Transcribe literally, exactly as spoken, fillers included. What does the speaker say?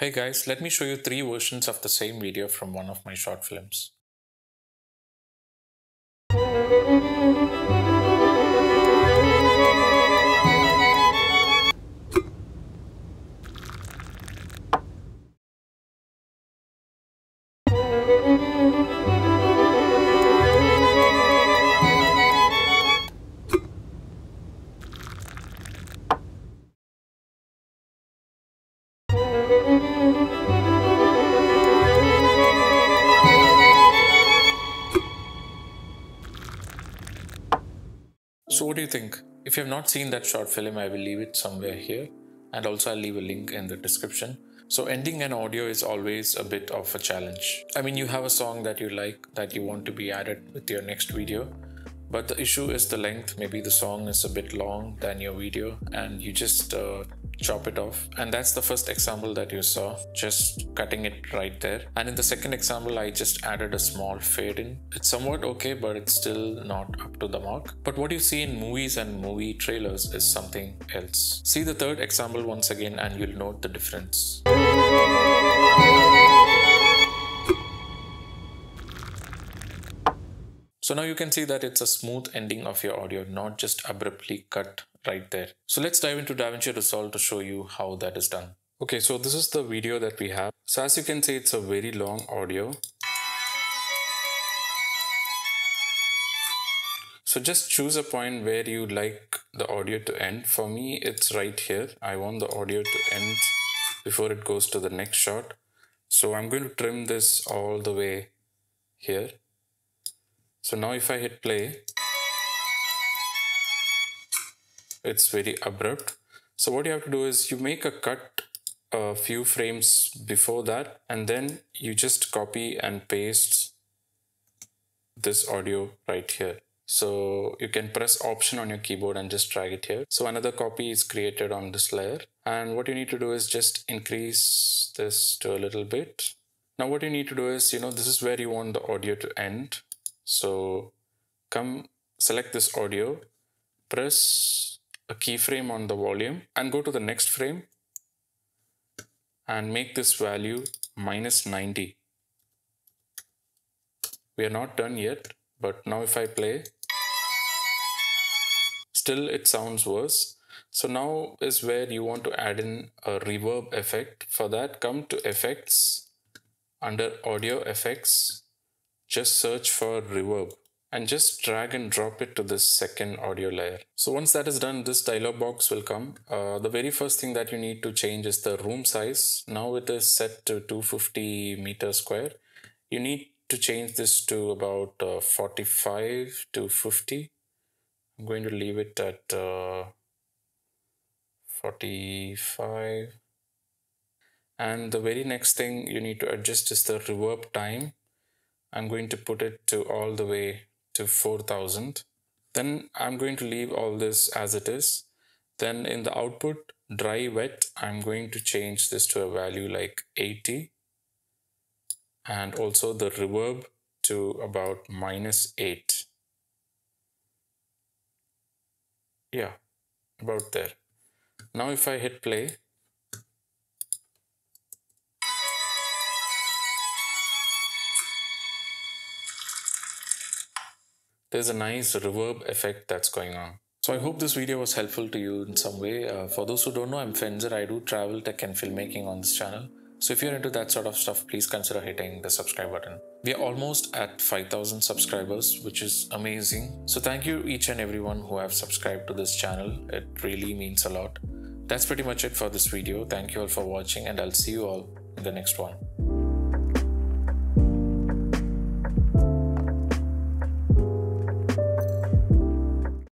Hey guys, let me show you three versions of the same video from one of my short films. So what do you think? If you have not seen that short film, I will leave it somewhere here, and also I'll leave a link in the description. So ending an audio is always a bit of a challenge. I mean, you have a song that you like, that you want to be added with your next video, but the issue is the length. Maybe the song is a bit long than your video and you just uh, chop it off. And that's the first example that you saw, just cutting it right there. And in the second example, I just added a small fade in. It's somewhat okay, but it's still not up to the mark. But what you see in movies and movie trailers is something else. See the third example once again and you'll note the difference. So now you can see that it's a smooth ending of your audio, not just abruptly cut right there. So let's dive into DaVinci Resolve to show you how that is done. Okay, so this is the video that we have. So as you can see, it's a very long audio. So just choose a point where you like the audio to end. For me, it's right here. I want the audio to end before it goes to the next shot. So I'm going to trim this all the way here. So now if I hit play, it's very abrupt. So what you have to do is you make a cut a few frames before that, and then you just copy and paste this audio right here. So you can press Option on your keyboard and just drag it here. So another copy is created on this layer. And what you need to do is just increase this to a little bit. Now what you need to do is, you know, this is where you want the audio to end. So come select this audio, press a keyframe on the volume and go to the next frame and make this value minus ninety. We are not done yet, but now if I play, still it sounds worse. So now is where you want to add in a reverb effect. For that, come to Effects, under Audio Effects. Just search for reverb and just drag and drop it to this second audio layer. So once that is done, this dialog box will come. Uh, the very first thing that you need to change is the room size. Now it is set to two hundred fifty meters square. You need to change this to about uh, forty-five to fifty. I'm going to leave it at uh, forty-five. And the very next thing you need to adjust is the reverb time. I'm going to put it to all the way to four thousand. Then I'm going to leave all this as it is. Then in the output, dry, wet, I'm going to change this to a value like eighty. And also the reverb to about minus eight. Yeah, about there. Now if I hit play, there's a nice reverb effect that's going on. So I hope this video was helpful to you in some way. Uh, for those who don't know, I'm Fenzer. I do travel, tech and filmmaking on this channel. So if you're into that sort of stuff, please consider hitting the subscribe button. We are almost at five thousand subscribers, which is amazing. So thank you each and everyone who have subscribed to this channel. It really means a lot. That's pretty much it for this video. Thank you all for watching and I'll see you all in the next one.